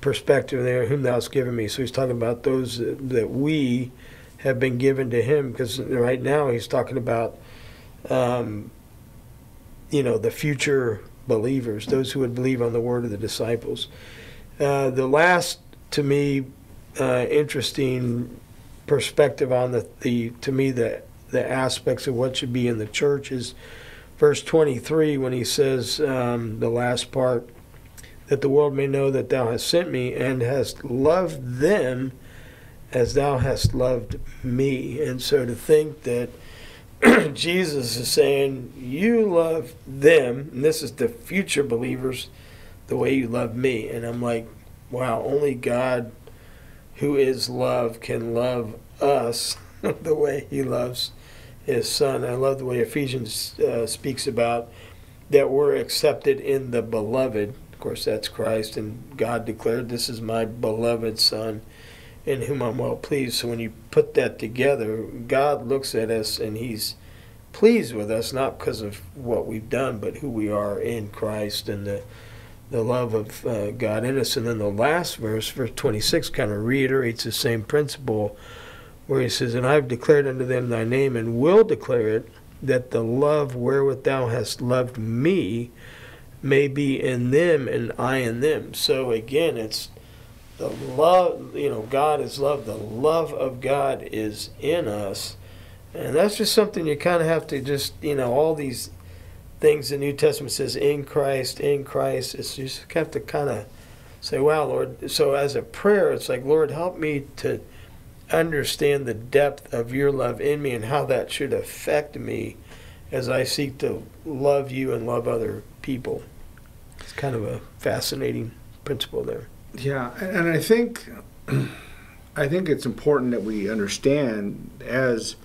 perspective there, whom thou hast given me. So he's talking about those that we have been given to him, because right now he's talking about... Um, you know, the future believers, those who would believe on the word of the disciples. Uh, the last, to me, uh, interesting perspective on the, the to me, the, the aspects of what should be in the church is verse twenty-three when he says, um, the last part, that the world may know that thou hast sent me and hast loved them as thou hast loved me. And so to think that Jesus is saying, you love them, and this is the future believers, the way you love me. And I'm like, wow, only God who is love can love us the way he loves his Son. I love the way Ephesians uh, speaks about that we're accepted in the beloved. Of course, that's Christ, and God declared, this is my beloved Son, in whom I'm well pleased. So when you put that together, God looks at us and he's pleased with us, not because of what we've done, but who we are in Christ and the, the love of uh, God in us. And then the last verse, verse twenty-six, kind of reiterates the same principle where he says, and I have declared unto them thy name and will declare it, that the love wherewith thou hast loved me may be in them and I in them. So again, it's the love, you know, God is love. The love of God is in us. And that's just something you kind of have to just, you know, all these things the New Testament says, in Christ, in Christ. It's, you just have to kind of say, wow, Lord. So as a prayer, it's like, Lord, help me to understand the depth of your love in me and how that should affect me as I seek to love you and love other people. It's kind of a fascinating principle there. Yeah, and I think I think it's important that we understand as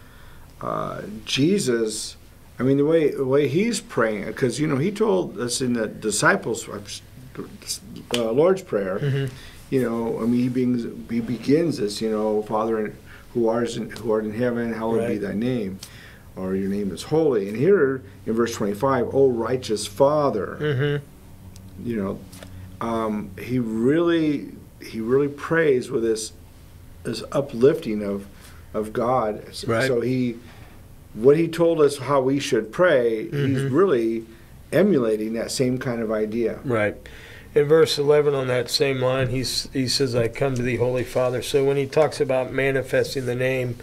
uh, Jesus, I mean, the way the way he's praying, because, you know, he told us in the disciples' uh, Lord's Prayer, mm-hmm. you know, I mean, he, begins, he begins this, you know, Father who art in, who art in heaven, hallowed right. be thy name, or your name is holy. And here in verse twenty-five, O righteous Father, mm-hmm. you know, Um, he really, he really prays with this, this uplifting of, of God. Right. So he, what he told us how we should pray, mm-hmm. he's really emulating that same kind of idea. Right. In verse eleven, on that same line, he's, he says, "I come to thee, Holy Father." So when he talks about manifesting the name,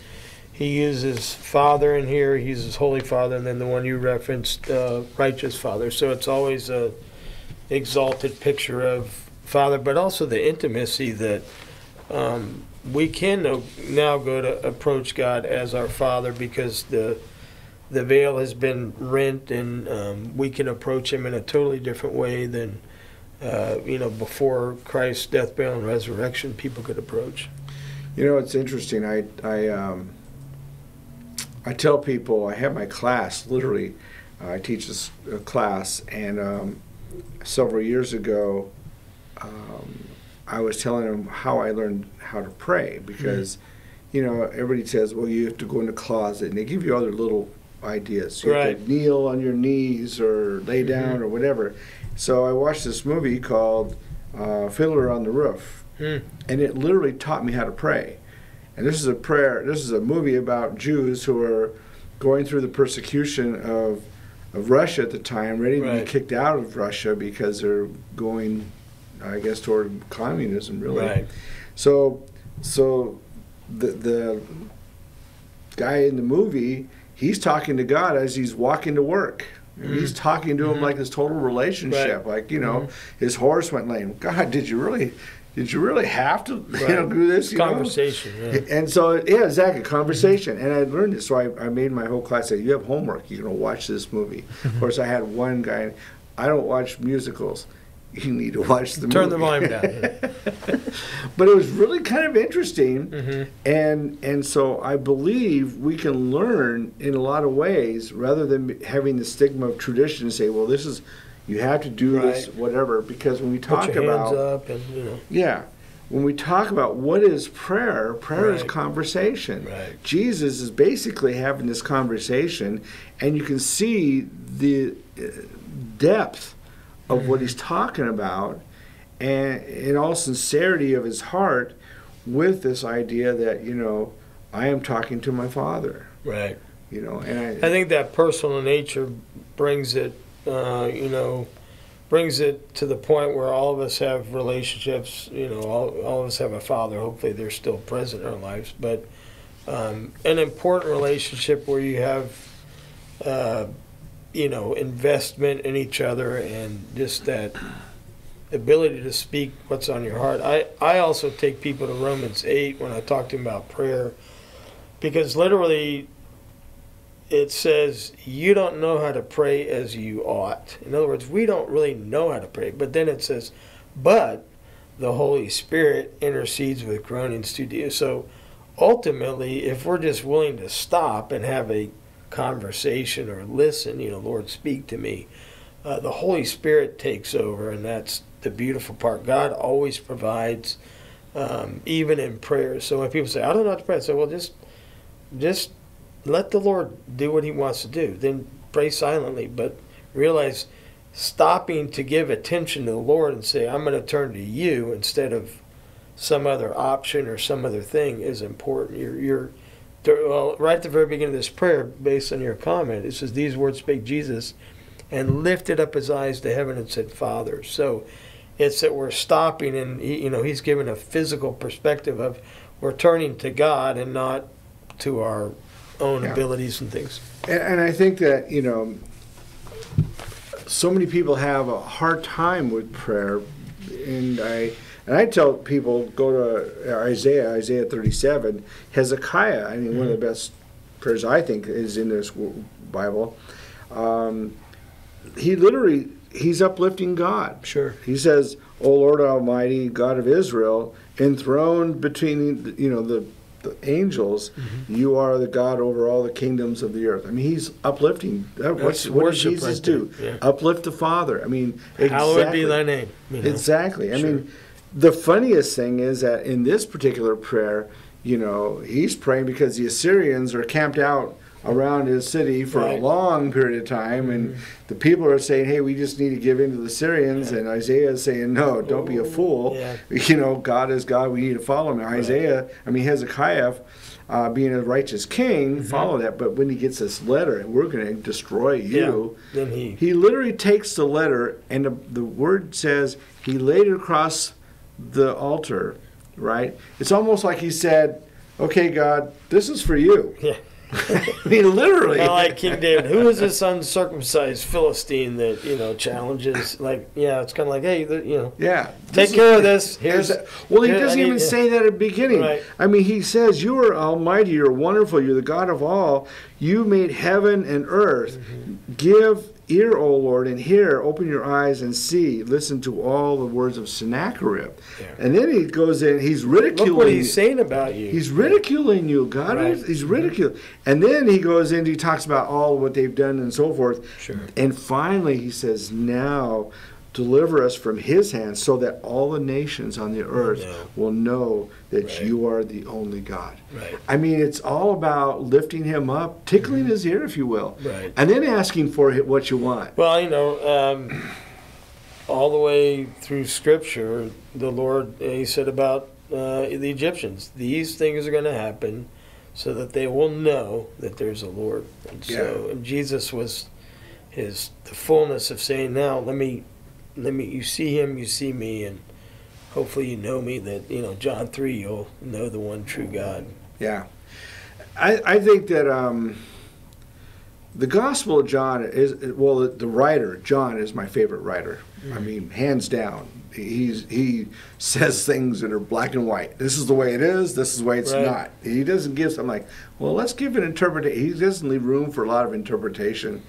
he uses Father in here, he uses Holy Father, and then the one you referenced, uh, Righteous Father. So it's always a exalted picture of Father, but also the intimacy that um, we can now go to approach God as our Father because the the veil has been rent, and um, we can approach him in a totally different way than uh, you know, before Christ's death, burial, and resurrection, people could approach. You know, it's interesting. I I um, I tell people, I have my class literally. I teach this class, and um, several years ago, um, I was telling them how I learned how to pray, because, mm-hmm. you know, everybody says, well, you have to go in the closet, and they give you other little ideas. You right. have to kneel on your knees or lay down mm-hmm. or whatever. So I watched this movie called uh, Fiddler on the Roof, mm. and it literally taught me how to pray. And this is a prayer, this is a movie about Jews who are going through the persecution of of Russia at the time, ready right. to be kicked out of Russia because they're going, I guess, toward communism, really. Right. So, so the, the guy in the movie, he's talking to God as he's walking to work. Mm-hmm. He's talking to him mm-hmm. like this total relationship, right. like, you know, mm-hmm. his horse went lame. God, did you really, did you really have to right. you know, do this? You conversation. Know? Yeah. And so, yeah, exactly, conversation. Mm-hmm. And I learned this, so I, I made my whole class say, you have homework, you're going to watch this movie. Of course, I had one guy, I don't watch musicals. You need to watch the Turn movie. Turn the volume down. But it was really kind of interesting, mm-hmm. and and so I believe we can learn in a lot of ways rather than having the stigma of tradition and say, well, this is, you have to do right. this, whatever, because when we talk Put your about... hands up and, you know. Yeah. When we talk about what is prayer, prayer right. is conversation. Right. Jesus is basically having this conversation, and you can see the depth of what he's talking about, and in all sincerity of his heart, with this idea that, you know, I am talking to my Father. Right. You know, and I, I think that personal nature brings it, uh, you know, brings it to the point where all of us have relationships. You know, all, all of us have a Father. Hopefully, they're still present in our lives, but um, an important relationship where you have. Uh, you know, investment in each other and just that ability to speak what's on your heart. I, I also take people to Romans eight when I talk to them about prayer, because literally it says you don't know how to pray as you ought. In other words, we don't really know how to pray. But then it says, but the Holy Spirit intercedes with groanings too deep. So ultimately, if we're just willing to stop and have a conversation or listen, you know, Lord, speak to me. Uh, the Holy Spirit takes over, and that's the beautiful part. God always provides, um, even in prayer. So when people say, I don't know how to pray, I say, well, just, just let the Lord do what he wants to do. Then pray silently, but realize stopping to give attention to the Lord and say, I'm going to turn to you instead of some other option or some other thing is important. You're, you're Well, right at the very beginning of this prayer, based on your comment, it says, these words spake Jesus, and lifted up his eyes to heaven and said, Father. So it's that we're stopping, and he, you know, he's given a physical perspective of we're turning to God and not to our own yeah. abilities and things. And, and I think that, you know, so many people have a hard time with prayer, and I... And I tell people, go to Isaiah, Isaiah thirty-seven, Hezekiah. I mean, mm-hmm. one of the best prayers I think is in this Bible. Um, he literally, he's uplifting God. Sure. He says, O Lord Almighty, God of Israel, enthroned between, you know, the, the angels, mm-hmm. you are the God over all the kingdoms of the earth. I mean, he's uplifting. That, what's, what did Jesus right do? Yeah. Uplift the Father. I mean, exactly. Hallowed be thy name. You know? Exactly. I sure. mean... The funniest thing is that in this particular prayer, you know, he's praying because the Assyrians are camped out around his city for right. a long period of time, mm-hmm. and the people are saying, hey, we just need to give in to the Syrians, yeah. and Isaiah is saying, no, don't be a fool. Yeah. You know, God is God, we need to follow him. Right. Isaiah, I mean, Hezekiah, uh, being a righteous king, mm-hmm. followed that, but when he gets this letter, we're going to destroy you, yeah. then he... he literally takes the letter, and the, the word says, he laid it across the altar, right? It's almost like he said, okay, God, this is for you. Yeah. I mean, literally. Not like King David, who is this uncircumcised Philistine that, you know, challenges? Like, yeah, it's kind of like, hey, you know, yeah, take care is, of this. Here's a, well, he here, doesn't I even need, say that at the beginning. Right. I mean, he says, you are almighty, you're wonderful, you're the God of all. You made heaven and earth. Mm-hmm. Give Ear, O Lord, and hear, open your eyes and see, listen to all the words of Sennacherib. Yeah. And then he goes in, he's ridiculing. Look what he's saying about you. He's ridiculing you, God. Right. Is, he's ridiculing. And then he goes in, he talks about all what they've done and so forth. Sure. And finally he says, now deliver us from his hand so that all the nations on the earth yeah. will know that right. you are the only God. Right. I mean, it's all about lifting him up, tickling mm-hmm. his ear, if you will, right. and then asking for what you want. Well, you know, um, all the way through Scripture, the Lord, he said about uh, the Egyptians, these things are going to happen so that they will know that there's a Lord. And yeah. so and Jesus was his the fullness of saying, now let me... Let me. You see him, you see me, and hopefully you know me. That you know John three, you'll know the one true God. Yeah, I I think that um, the Gospel of John is well. The writer John is my favorite writer. Mm. I mean, hands down. He's he says things that are black and white. This is the way it is. This is the way it's right. not. He doesn't give. I'm like, well, let's give an interpretation. He doesn't leave room for a lot of interpretation.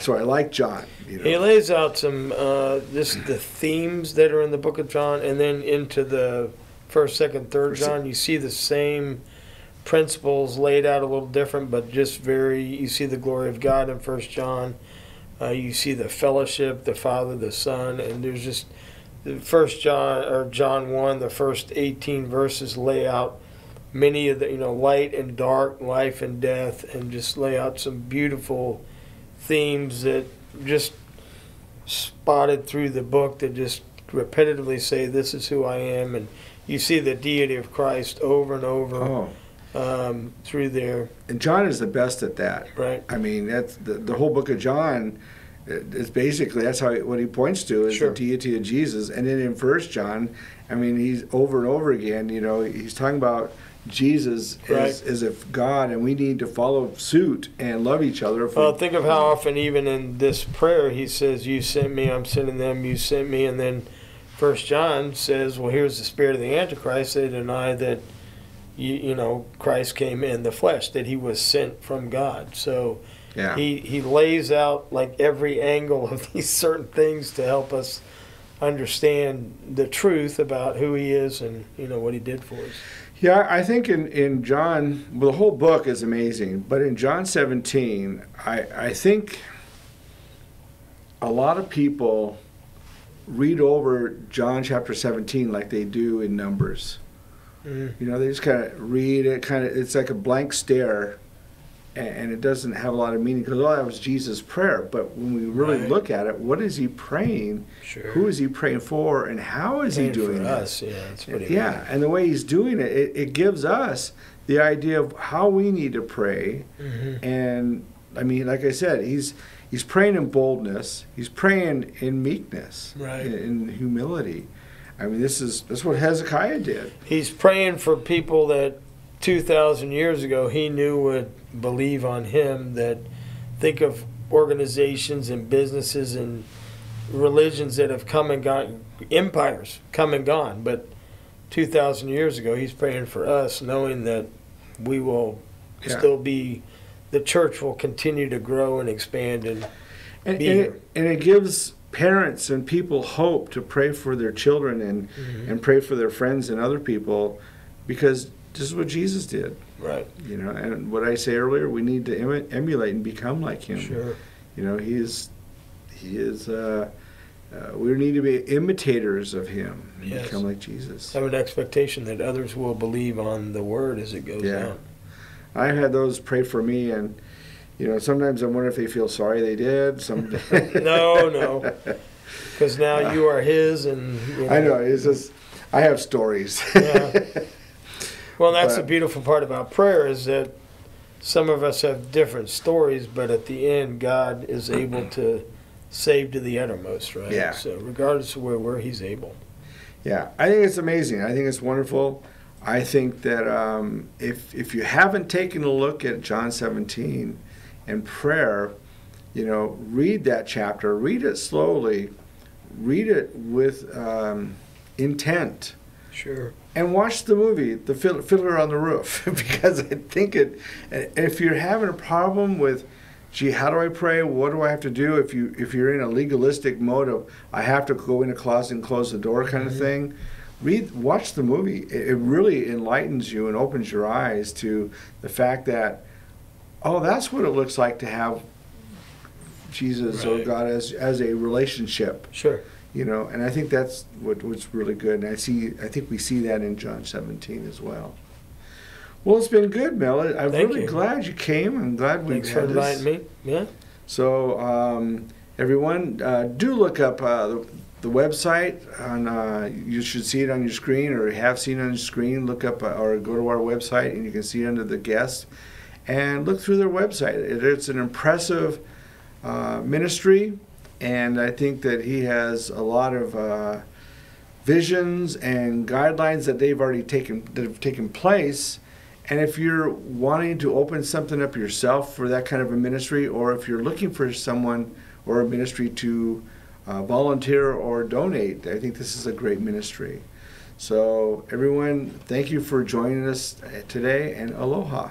So I like John. You know. He lays out some uh, just the themes that are in the book of John, and then into the first, second, third John, you see the same principles laid out a little different, but just very. You see the glory of God in First John. Uh, you see the fellowship, the Father, the Son, and there's just First John or John one. The first eighteen verses lay out many of the you know light and dark, life and death, and just lay out some beautiful themes that just spotted through the book that just repetitively say, this is who I am. And you see the deity of Christ over and over oh. um, through there. And John is the best at that. Right. I mean, that's the, the whole book of John is basically, that's how what he points to is sure. the deity of Jesus. And then in First John, I mean, he's over and over again, you know, he's talking about Jesus right. is, is a God, and we need to follow suit and love each other. Well, think of how often even in this prayer he says, you sent me, I'm sending them, you sent me. And then First John says, well, here's the spirit of the Antichrist. They deny that, you, you know, Christ came in the flesh, that he was sent from God. So yeah. he, he lays out like every angle of these certain things to help us understand the truth about who he is and, you know, what he did for us. Yeah, I think in, in John, well, the whole book is amazing, but in John seventeen, I, I think a lot of people read over John chapter seventeen like they do in Numbers. Mm-hmm. You know, they just kind of read it, kind of, it's like a blank stare, and, and it doesn't have a lot of meaning, because all that was Jesus' prayer, but when we really right. look at it, what is he praying, sure. who is he praying for, and how is praying he doing this? Yeah, it's pretty yeah. and the way he's doing it, it, it gives us the idea of how we need to pray, mm-hmm. and I mean, like I said, he's he's praying in boldness, he's praying in meekness, right. in, in humility. I mean, this is that's what Hezekiah did. He's praying for people that two thousand years ago he knew would believe on him, that think of organizations and businesses and religions that have come and gone, empires come and gone, but two thousand years ago he's praying for us, knowing that we will yeah. still be, the church will continue to grow and expand and, and be and here. It, and it gives parents and people hope to pray for their children and, mm-hmm. and pray for their friends and other people, because this is what Jesus did. Right. You know, and what I say earlier, we need to em emulate and become like him. Sure. You know, he is, he is, uh, uh, we need to be imitators of him and yes. become like Jesus. Have an expectation that others will believe on the word as it goes yeah. on. I've had those pray for me, and, you know, sometimes I wonder if they feel sorry they did. Some no, no. Because now you are his, and, you know. I know, it's just, I have stories. Yeah. Well, that's but, the beautiful part about prayer, is that some of us have different stories, but at the end, God is able to save to the uttermost, right? Yeah. So regardless of where we're, he's able. Yeah. I think it's amazing. I think it's wonderful. I think that um, if, if you haven't taken a look at John seventeen and prayer, you know, read that chapter. Read it slowly. Read it with um, intent. Sure. And watch the movie, The Fiddler on the Roof, because I think it, if you're having a problem with gee, how do I pray? What do I have to do? If you if you're in a legalistic mode of I have to go in a closet and close the door kind of mm-hmm. thing, read, watch the movie. It, it really enlightens you and opens your eyes to the fact that, oh, that's what it looks like to have Jesus right. or God as as a relationship. Sure. You know, and I think that's what what's really good. And I see, I think we see that in John seventeen as well. Well, it's been good, Mel. I'm Thank really you. glad you came. I'm glad we had this. Thanks for inviting me. Yeah. So, um, everyone, uh, do look up uh, the, the website. On, uh, you should see it on your screen, or have seen it on your screen. Look up uh, or go to our website, and you can see it under the guest. And look through their website. It, it's an impressive uh, ministry, and I think that he has a lot of uh, visions and guidelines that they've already taken that have taken place. And if you're wanting to open something up yourself for that kind of a ministry, or if you're looking for someone or a ministry to uh, volunteer or donate, I think this is a great ministry. So everyone, thank you for joining us today, and aloha.